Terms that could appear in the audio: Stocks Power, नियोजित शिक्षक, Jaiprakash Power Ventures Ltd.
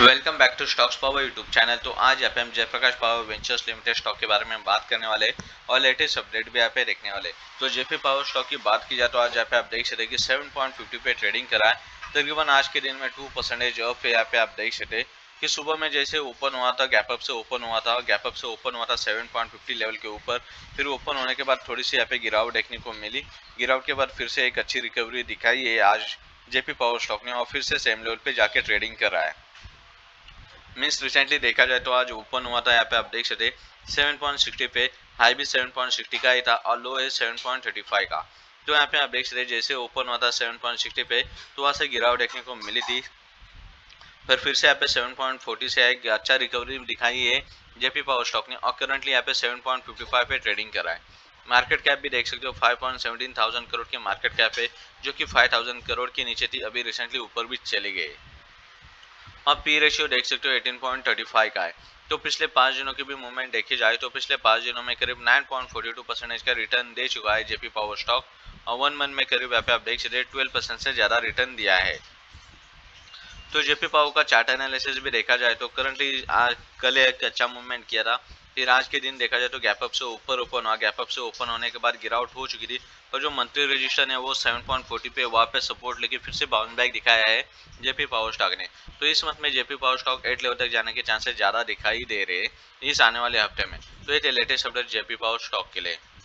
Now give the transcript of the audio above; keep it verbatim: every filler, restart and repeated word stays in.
Welcome back to stocks power YouTube channel. तो आज यहाँ पे हम Jaiprakash power ventures limited stock के बारे में हम बात करने वाले और लेटेस्ट अपडेट भी यहाँ पे देखने वाले। तो जेपी पावर स्टॉक की बात की जाए तो आज यहाँ पे आप देख सकते हैं कि सेवन पॉइंट फिफ्टी पे ट्रेडिंग करा है। तकरीबन आज के दिन में टू परसेंटेज ऑफ यहाँ पे आप देख सकते कि सुबह में जैसे ओपन हुआ था गैपअप से ओपन हुआ था गैपअप से ओपन हुआ था सेवन पॉइंट फिफ्टी लेवल के ऊपर, फिर ओपन होने के बाद थोड़ी सी यहाँ पे गिरावट देखने को मिली। गिरावट के बाद फिर से एक अच्छी रिकवरी दिखाई है आज जेपी पावर स्टॉक ने और फिर से सेम लेवल पे जाके ट्रेडिंग कर रहा है। मीन्स रिसेंटली देखा जाए तो आज ओपन हुआ था यहाँ पे आप देख सकते सेवन पॉइंट सिक्सटी पे, हाई भी सेवन पॉइंट सिक्सटी का ही था और लो है सेवन पॉइंट थर्टी फाइव का। तो यहाँ पे आप देख सकते जैसे ओपन हुआ था सेवन पॉइंट सिक्सटी पे तो वहाँ से गिरावट देखने को मिली थी, पर फिर से यहाँ पे सेवन पॉइंट फोर्टी से एक अच्छा रिकवरी दिखाई है जेपी पावर स्टॉक ने और करंटली यहाँ पे सेवन पॉइंट फिफ्टी फाइव पे ट्रेडिंग करा है। मार्केट कैप भी देख सकते हो five point seventeen thousand crore की मार्केट कैप है जो कि फाइव थाउजेंड करोड़ के नीचे थी, अभी रिसेंटली ऊपर भी चली गई। और पी रेशियो देख सकते हो एटीन पॉइंट थर्टी फाइव का है। तो पिछले पाँच दिनों की भी मूवमेंट देखी जाए तो पिछले पाँच दिनों में करीब nine point forty two percentage का रिटर्न दे चुका है जेपी पावर स्टॉक और वन मंथ में करीब यहाँ पे आप देख सकते ट्वेल्व परसेंट से ज़्यादा रिटर्न दिया है। तो जेपी पावर का चार्ट एनालिसिस भी देखा जाए तो करंटली कल एक अच्छा मूवमेंट किया था, फिर आज के दिन देखा जाए तो गैप अप से ऊपर ओपन हुआ, गैप अप से ओपन होने के बाद गिरावट हो चुकी थी और जो मंथली रजिस्टर है वो सेवन पॉइंट फोर्टी पे वहाँ पे सपोर्ट लेके फिर से बाउंस बैक दिखाया है जेपी पावर स्टॉक ने। तो इस मंथ में JP power stock eight level तक जाने के चांसेस ज़्यादा दिखाई दे रहे हैं इस आने वाले हफ्ते में। तो ये latest update JP power stock के लिए।